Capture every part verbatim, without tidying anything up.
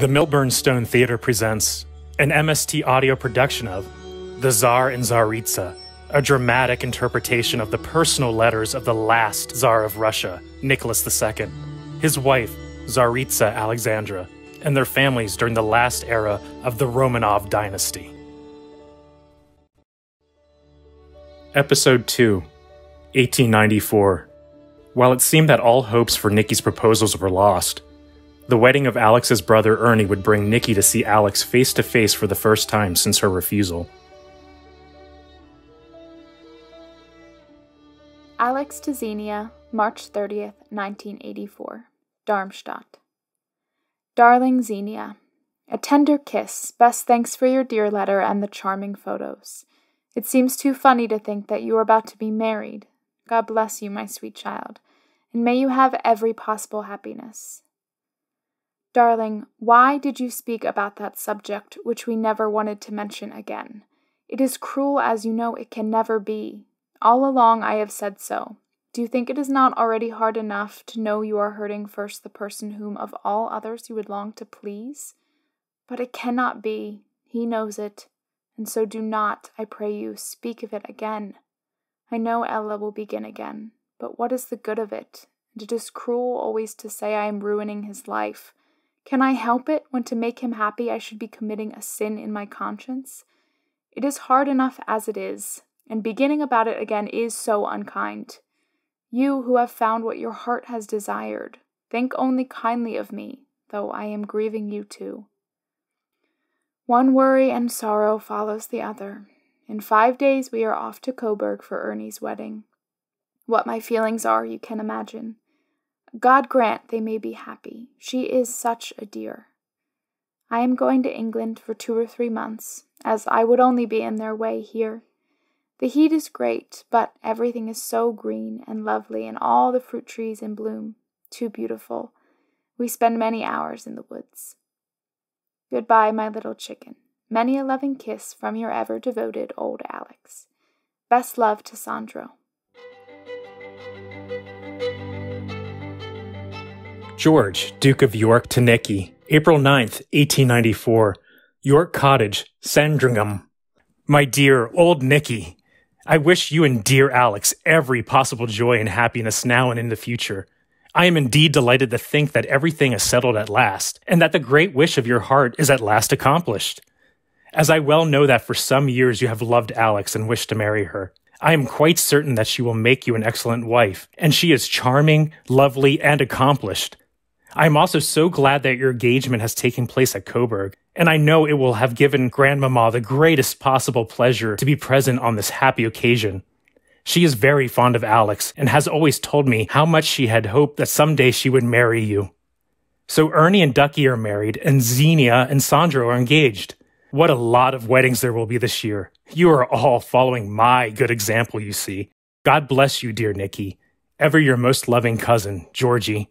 The Milburn Stone Theatre presents an M S T audio production of The Tsar and Tsaritsa, a dramatic interpretation of the personal letters of the last Tsar of Russia, Nicholas the Second, his wife, Tsaritsa Alexandra, and their families during the last era of the Romanov dynasty. Episode two, eighteen ninety-four. While it seemed that all hopes for Nicky's proposals were lost, the wedding of Alex's brother Ernie would bring Nicky to see Alex face to face for the first time since her refusal. Alex to Xenia, March thirtieth, nineteen eighty-four, Darmstadt. Darling Xenia, a tender kiss, best thanks for your dear letter and the charming photos. It seems too funny to think that you are about to be married. God bless you, my sweet child, and may you have every possible happiness. Darling, why did you speak about that subject which we never wanted to mention again? It is cruel, as you know it can never be. All along I have said so. Do you think it is not already hard enough to know you are hurting first the person whom of all others you would long to please? But it cannot be. He knows it. And so do not, I pray you, speak of it again. I know Ella will begin again, but what is the good of it? And it is cruel always to say I am ruining his life. Can I help it, when to make him happy I should be committing a sin in my conscience? It is hard enough as it is, and beginning about it again is so unkind. You, who have found what your heart has desired, think only kindly of me, though I am grieving you too. One worry and sorrow follows the other. In five days we are off to Coburg for Ernie's wedding. What my feelings are, you can imagine. God grant they may be happy. She is such a dear. I am going to England for two or three months, as I would only be in their way here. The heat is great, but everything is so green and lovely, and all the fruit trees in bloom. Too beautiful. We spend many hours in the woods. Goodbye, my little chicken. Many a loving kiss from your ever devoted old Alex. Best love to Sandro. George, Duke of York to Nicky, April ninth, eighteen ninety-four, York Cottage, Sandringham. My dear old Nicky, I wish you and dear Alex every possible joy and happiness now and in the future. I am indeed delighted to think that everything is settled at last, and that the great wish of your heart is at last accomplished. As I well know that for some years you have loved Alex and wished to marry her, I am quite certain that she will make you an excellent wife, and she is charming, lovely, and accomplished. I am also so glad that your engagement has taken place at Coburg, and I know it will have given Grandmama the greatest possible pleasure to be present on this happy occasion. She is very fond of Alex, and has always told me how much she had hoped that someday she would marry you. So Ernie and Ducky are married, and Xenia and Sandro are engaged. What a lot of weddings there will be this year. You are all following my good example, you see. God bless you, dear Nicky. Ever your most loving cousin, Georgie.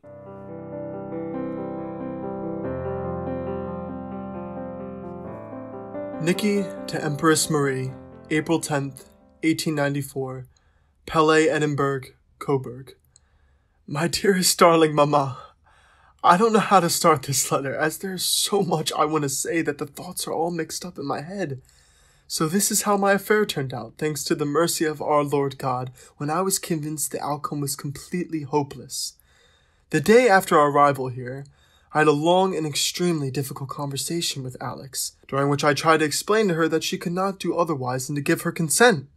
Nicky to Empress Marie, April tenth, eighteen ninety-four, Palais Edinburgh, Coburg. My dearest darling Mama, I don't know how to start this letter, as there is so much I want to say that the thoughts are all mixed up in my head. So this is how my affair turned out, thanks to the mercy of our Lord God, when I was convinced the outcome was completely hopeless. The day after our arrival here, I had a long and extremely difficult conversation with Alex, during which I tried to explain to her that she could not do otherwise than to give her consent.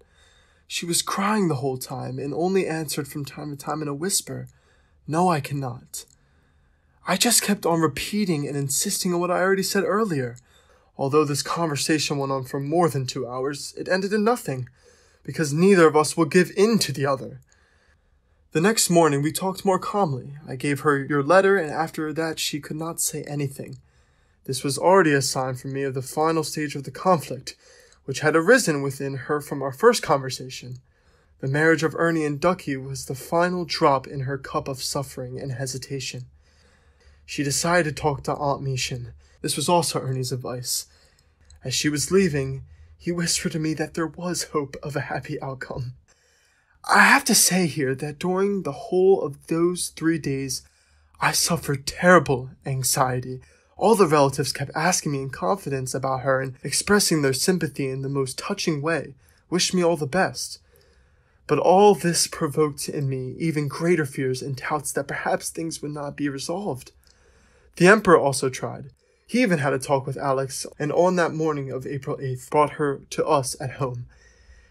She was crying the whole time, and only answered from time to time in a whisper, "No, I cannot." I just kept on repeating and insisting on what I already said earlier. Although this conversation went on for more than two hours, it ended in nothing, because neither of us will give in to the other. The next morning we talked more calmly. I gave her your letter, and after that she could not say anything. This was already a sign for me of the final stage of the conflict, which had arisen within her from our first conversation. The marriage of Ernie and Ducky was the final drop in her cup of suffering and hesitation. She decided to talk to Aunt Miechen. This was also Ernie's advice. As she was leaving, he whispered to me that there was hope of a happy outcome. I have to say here that during the whole of those three days, I suffered terrible anxiety All the relatives kept asking me in confidence about her and expressing their sympathy in the most touching way, wished me all the best. But all this provoked in me even greater fears and doubts that perhaps things would not be resolved. The Emperor also tried. He even had a talk with Alex, and on that morning of April eighth brought her to us at home.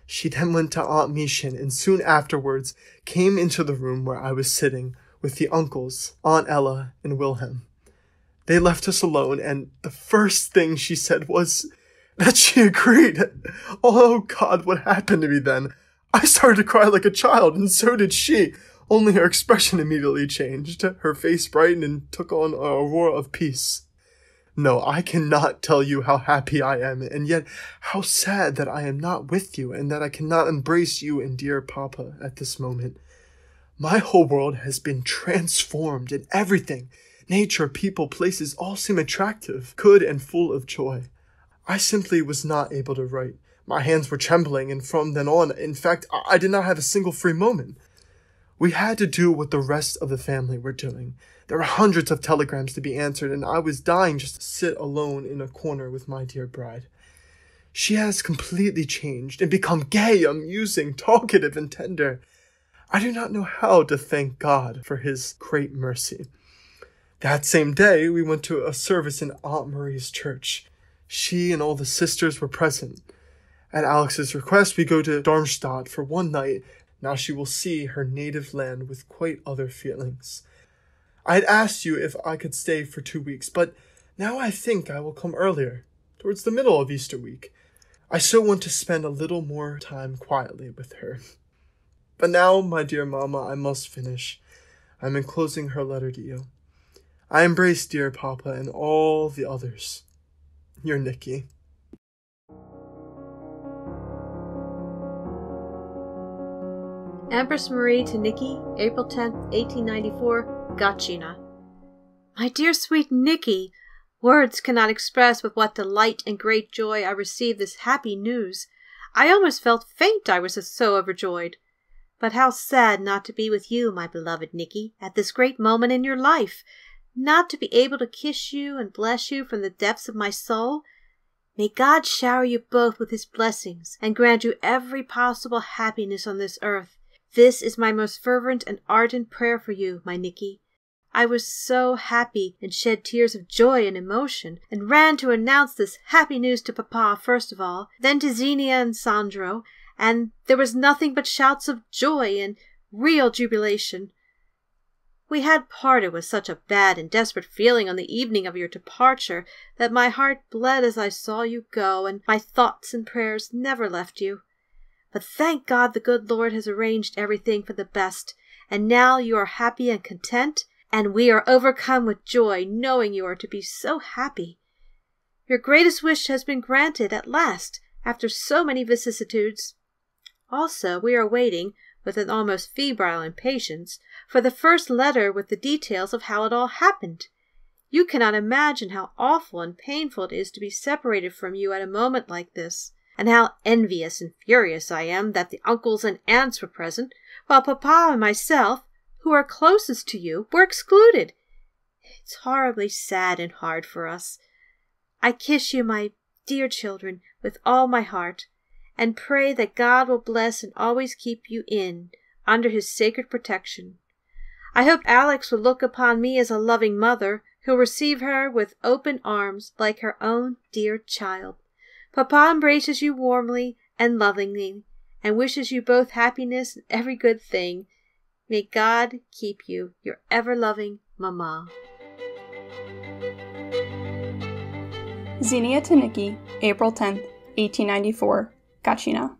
She then went to Aunt Miechen and soon afterwards came into the room where I was sitting with the uncles, Aunt Ella, and Wilhelm. They left us alone, and the first thing she said was that she agreed. Oh God, what happened to me then? I started to cry like a child, and so did she. Only her expression immediately changed. Her face brightened and took on an aurora of peace. No, I cannot tell you how happy I am, and yet how sad that I am not with you, and that I cannot embrace you and dear Papa at this moment. My whole world has been transformed, and everything, nature, people, places, all seem attractive, good, and full of joy. I simply was not able to write. My hands were trembling, and from then on, in fact, I did not have a single free moment. We had to do what the rest of the family were doing. There were hundreds of telegrams to be answered, and I was dying just to sit alone in a corner with my dear bride. She has completely changed and become gay, amusing, talkative, and tender. I do not know how to thank God for his great mercy. That same day, we went to a service in Aunt Marie's church. She and all the sisters were present. At Alex's request, we go to Darmstadt for one night. Now she will see her native land with quite other feelings. I had asked you if I could stay for two weeks, but now I think I will come earlier, towards the middle of Easter week. I so want to spend a little more time quietly with her. But now, my dear Mama, I must finish. I am enclosing her letter to you. I embrace dear Papa and all the others. Your Nicky. Empress Marie to Nicky, April tenth, eighteen ninety-four, Gatchina. My dear sweet Nicky, words cannot express with what delight and great joy I received this happy news. I almost felt faint, I was so overjoyed. But how sad not to be with you, my beloved Nicky, at this great moment in your life, not to be able to kiss you and bless you from the depths of my soul. May God shower you both with his blessings and grant you every possible happiness on this earth. This is my most fervent and ardent prayer for you, my Nicky. I was so happy and shed tears of joy and emotion, and ran to announce this happy news to Papa first of all, then to Xenia and Sandro, and there was nothing but shouts of joy and real jubilation. We had parted with such a bad and desperate feeling on the evening of your departure that my heart bled as I saw you go, and my thoughts and prayers never left you. But thank God the good Lord has arranged everything for the best, and now you are happy and content, and we are overcome with joy, knowing you are to be so happy. Your greatest wish has been granted at last, after so many vicissitudes. Also, we are waiting, with an almost febrile impatience, for the first letter with the details of how it all happened. You cannot imagine how awful and painful it is to be separated from you at a moment like this. And how envious and furious I am that the uncles and aunts were present, while Papa and myself, who are closest to you, were excluded. It's horribly sad and hard for us. I kiss you, my dear children, with all my heart, and pray that God will bless and always keep you in, under his sacred protection. I hope Alex will look upon me as a loving mother, who will receive her with open arms like her own dear child. Papa embraces you warmly and lovingly, and wishes you both happiness and every good thing. May God keep you, your ever-loving Mama. Xenia to Nicky, April tenth, eighteen ninety-four, Gatchina.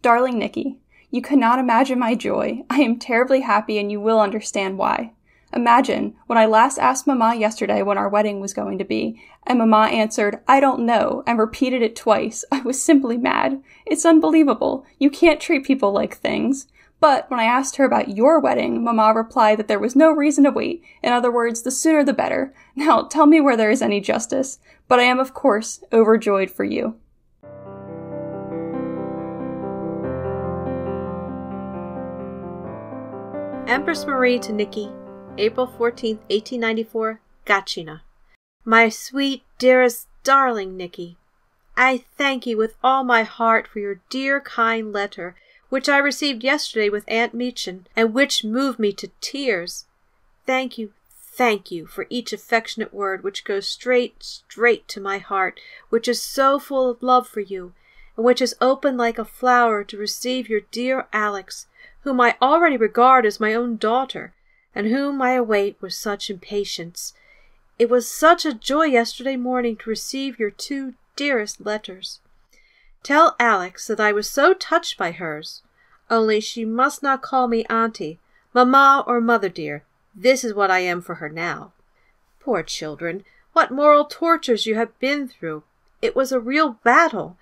Darling Nicky, you cannot imagine my joy. I am terribly happy, and you will understand why. Imagine, when I last asked Mama yesterday when our wedding was going to be, and Mama answered, I don't know, and repeated it twice. I was simply mad. It's unbelievable. You can't treat people like things. But when I asked her about your wedding, Mama replied that there was no reason to wait. In other words, the sooner the better. Now, tell me where there is any justice. But I am, of course, overjoyed for you. Empress Marie to Nicky, April fourteenth, eighteen ninety-four, Gatchina. My sweet, dearest, darling Nicky, I thank you with all my heart for your dear, kind letter, which I received yesterday with Aunt Miechen, and which moved me to tears. Thank you, thank you for each affectionate word which goes straight, straight to my heart, which is so full of love for you, and which is open like a flower to receive your dear Alex, whom I already regard as my own daughter, and whom I await with such impatience. It was such a joy yesterday morning to receive your two dearest letters. Tell Alex that I was so touched by hers, only she must not call me auntie, mamma, or mother dear. This is what I am for her now. Poor children, what moral tortures you have been through. It was a real battle.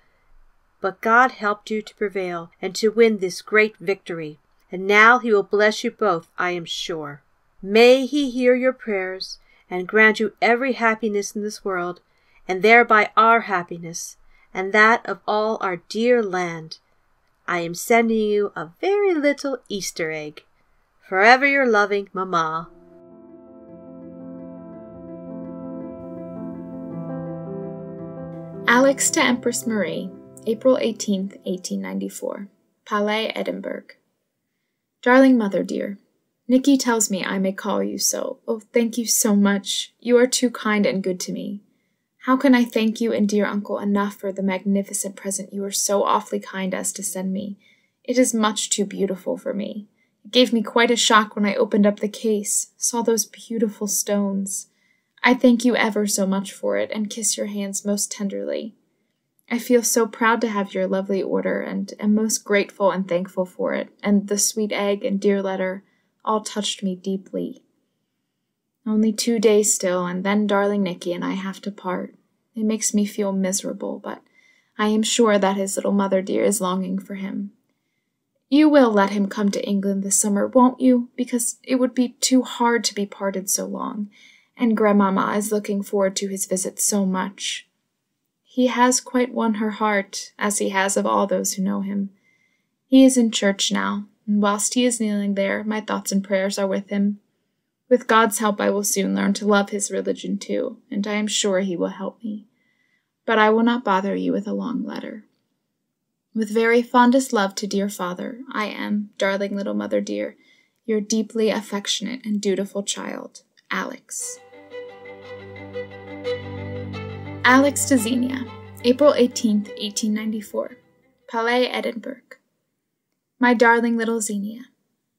But God helped you to prevail and to win this great victory, and now he will bless you both, I am sure. May he hear your prayers, and grant you every happiness in this world, and thereby our happiness, and that of all our dear land. I am sending you a very little Easter egg. Forever your loving Mamma. Alex to Empress Marie, April eighteenth, eighteen ninety-four, Palais Edinburgh. Darling Mother dear, Nicky tells me I may call you so. Oh, thank you so much. You are too kind and good to me. How can I thank you and dear uncle enough for the magnificent present you are so awfully kind as to send me? It is much too beautiful for me. It gave me quite a shock when I opened up the case, saw those beautiful stones. I thank you ever so much for it, and kiss your hands most tenderly. I feel so proud to have your lovely order, and am most grateful and thankful for it, and the sweet egg and dear letter all touched me deeply. Only two days still, and then darling Nicky and I have to part. It makes me feel miserable, but I am sure that his little mother dear is longing for him. You will let him come to England this summer, won't you? Because it would be too hard to be parted so long, and Grandmama is looking forward to his visit so much. He has quite won her heart, as he has of all those who know him. He is in church now, and whilst he is kneeling there, my thoughts and prayers are with him. With God's help, I will soon learn to love his religion too, and I am sure he will help me. But I will not bother you with a long letter. With very fondest love to dear father, I am, darling little mother dear, your deeply affectionate and dutiful child, Alex. Alex to Xenia, April eighteenth, eighteen ninety-four, Palais Edinburgh. My darling little Xenia,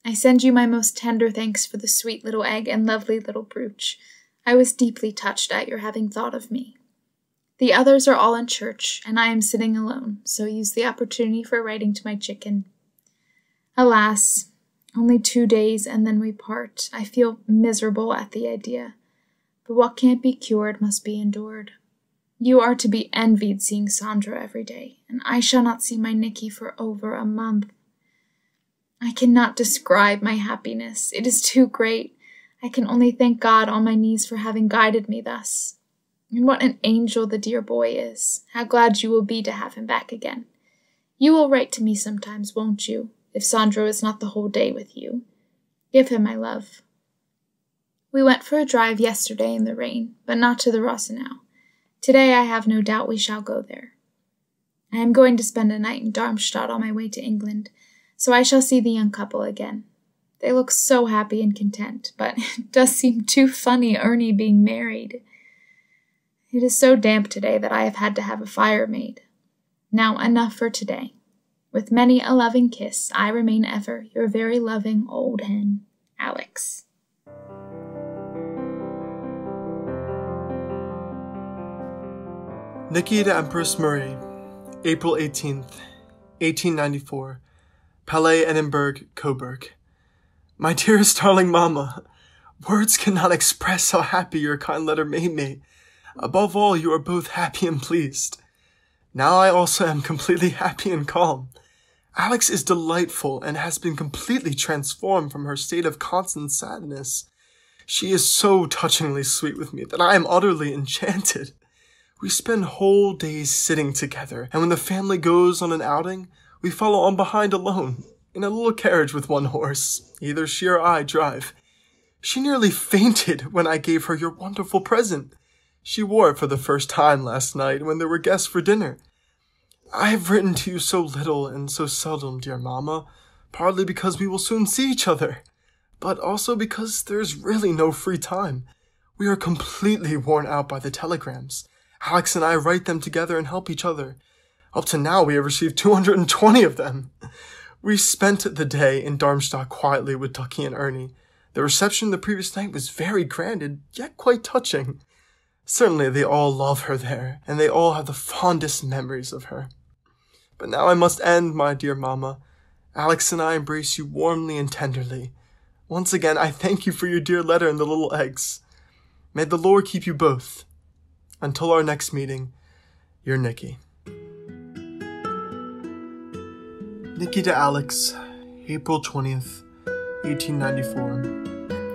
I send you my most tender thanks for the sweet little egg and lovely little brooch. I was deeply touched at your having thought of me. The others are all in church, and I am sitting alone, so use the opportunity for writing to my chicken. Alas, only two days and then we part. I feel miserable at the idea, but what can't be cured must be endured. You are to be envied seeing Sandro every day, and I shall not see my Nicky for over a month. I cannot describe my happiness. It is too great. I can only thank God on my knees for having guided me thus. And what an angel the dear boy is. How glad you will be to have him back again. You will write to me sometimes, won't you, if Sandro is not the whole day with you? Give him my love. We went for a drive yesterday in the rain, but not to the Rosenau. Today I have no doubt we shall go there. I am going to spend a night in Darmstadt on my way to England, so I shall see the young couple again. They look so happy and content, but it does seem too funny Ernie being married. It is so damp today that I have had to have a fire made. Now enough for today. With many a loving kiss, I remain ever your very loving old hen, Alex. Nicky to Empress Marie, April eighteenth, eighteen ninety-four. Palais Edinburgh, Coburg. My dearest darling Mama, words cannot express how happy your kind letter made me. Above all, you are both happy and pleased. Now I also am completely happy and calm. Alex is delightful and has been completely transformed from her state of constant sadness. She is so touchingly sweet with me that I am utterly enchanted. We spend whole days sitting together, and when the family goes on an outing, we follow on behind alone, in a little carriage with one horse. Either she or I drive. She nearly fainted when I gave her your wonderful present. She wore it for the first time last night when there were guests for dinner. I have written to you so little and so seldom, dear mamma, partly because we will soon see each other, but also because there is really no free time. We are completely worn out by the telegrams. Alex and I write them together and help each other. Up to now we have received two hundred twenty of them. We spent the day in Darmstadt quietly with Ducky and Ernie. The reception the previous night was very grand and yet quite touching. Certainly they all love her there, and they all have the fondest memories of her. But now I must end, my dear mamma. Alex and I embrace you warmly and tenderly. Once again, I thank you for your dear letter and the little eggs. May the Lord keep you both. Until our next meeting, your Nicky. Nicky to Alex, April twentieth, eighteen ninety-four,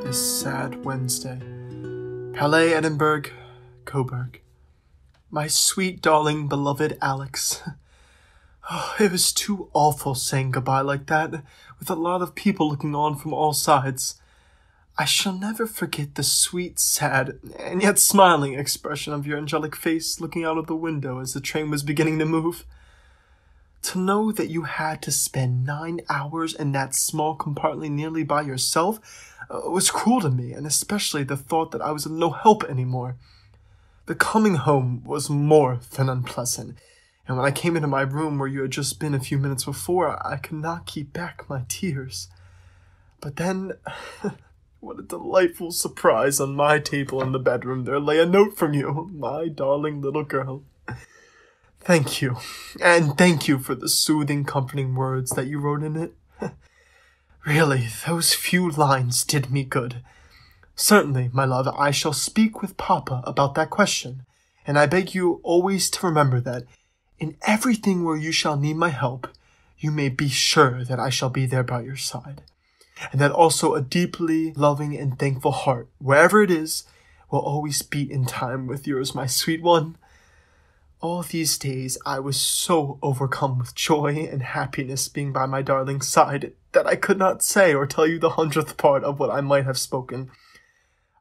this sad Wednesday. Palais Edinburgh, Coburg. My sweet, darling, beloved Alex. Oh, it was too awful saying goodbye like that, with a lot of people looking on from all sides. I shall never forget the sweet, sad, and yet smiling expression of your angelic face looking out of the window as the train was beginning to move. To know that you had to spend nine hours in that small compartment nearly by yourself uh, was cruel to me, and especially the thought that I was of no help anymore. The coming home was more than unpleasant, and when I came into my room where you had just been a few minutes before, I could not keep back my tears. But then... What a delightful surprise on my table in the bedroom. There lay a note from you, my darling little girl. Thank you, and thank you for the soothing, comforting words that you wrote in it. Really, those few lines did me good. Certainly, my love, I shall speak with Papa about that question, and I beg you always to remember that in everything where you shall need my help, you may be sure that I shall be there by your side. And that also a deeply loving and thankful heart, wherever it is, will always beat in time with yours, my sweet one. All these days I was so overcome with joy and happiness being by my darling's side that I could not say or tell you the hundredth part of what I might have spoken.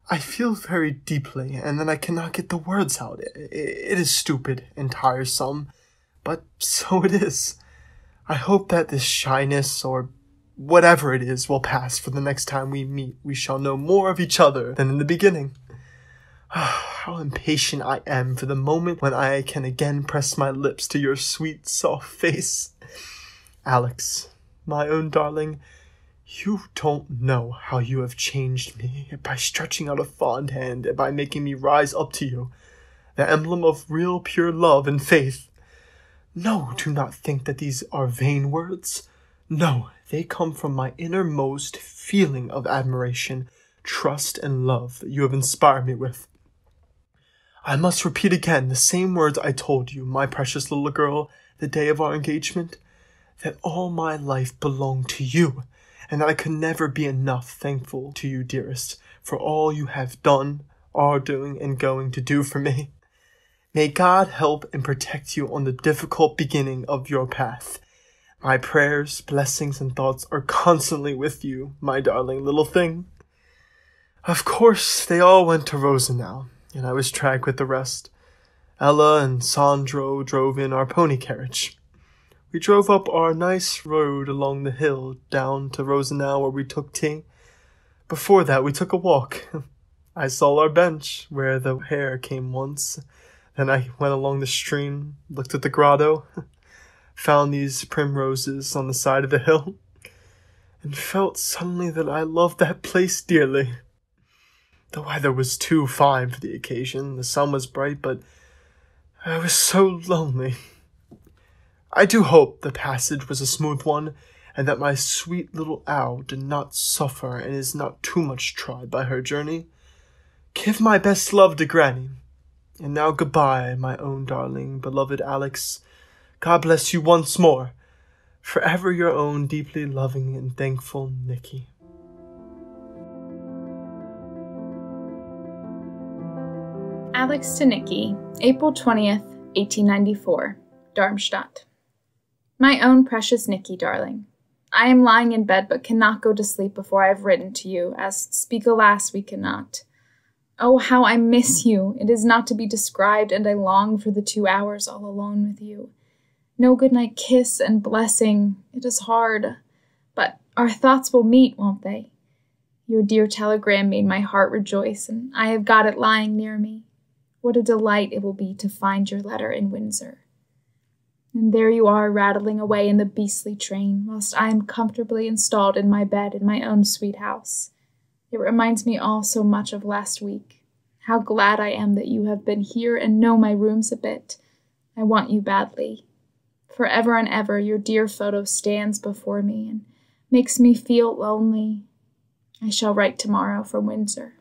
I feel very deeply, and then I cannot get the words out. It, it is stupid and tiresome, but so it is. I hope that this shyness or whatever it is will pass, for the next time we meet we shall know more of each other than in the beginning. Oh, how impatient I am for the moment when I can again press my lips to your sweet, soft face. Alex, my own darling, you don't know how you have changed me by stretching out a fond hand and by making me rise up to you, the emblem of real, pure love and faith. No, do not think that these are vain words. No, they come from my innermost feeling of admiration, trust, and love that you have inspired me with. I must repeat again the same words I told you, my precious little girl, the day of our engagement, that all my life belonged to you, and that I could never be enough thankful to you, dearest, for all you have done, are doing, and going to do for me. May God help and protect you on the difficult beginning of your path. My prayers, blessings, and thoughts are constantly with you, my darling little thing. Of course, they all went to Rosenau, and I was dragged with the rest. Ella and Sandro drove in our pony carriage. We drove up our nice road along the hill down to Rosenau, where we took tea. Before that, we took a walk. I saw our bench, where the hare came once. Then I went along the stream, looked at the grotto, found these primroses on the side of the hill, and felt suddenly that I loved that place dearly. The weather was too fine for the occasion, the sun was bright, but I was so lonely. I do hope the passage was a smooth one, and that my sweet little owl did not suffer and is not too much tried by her journey. Give my best love to Granny. And now goodbye, my own darling, beloved Alex. God bless you once more. Forever your own deeply loving and thankful Nicky. Alex to Nicky, April twentieth, eighteen ninety-four, Darmstadt. My own precious Nicky, darling. I am lying in bed but cannot go to sleep before I have written to you, as speak alas we cannot. Oh, how I miss you! It is not to be described, and I long for the two hours all alone with you. No goodnight kiss and blessing. It is hard, but our thoughts will meet, won't they? Your dear telegram made my heart rejoice, and I have got it lying near me. What a delight it will be to find your letter in Windsor. And there you are, rattling away in the beastly train, whilst I am comfortably installed in my bed in my own sweet house. It reminds me all so much of last week. How glad I am that you have been here and know my rooms a bit. I want you badly. Forever and ever your dear photo stands before me and makes me feel lonely. I shall write tomorrow from Windsor.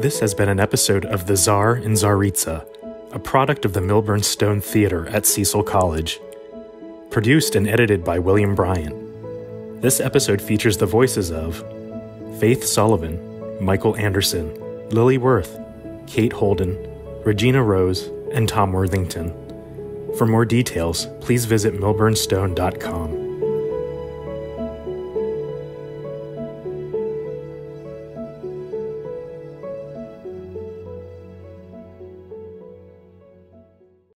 This has been an episode of The Tsar and Tsaritsa, a product of the Milburn Stone Theatre at Cecil College. Produced and edited by William Bryant. This episode features the voices of Faith Sullivan, Michael Anderson, Lily Wirth, Kate Holden, Regina Rose, and Tom Worthington. For more details, please visit milburn stone dot com.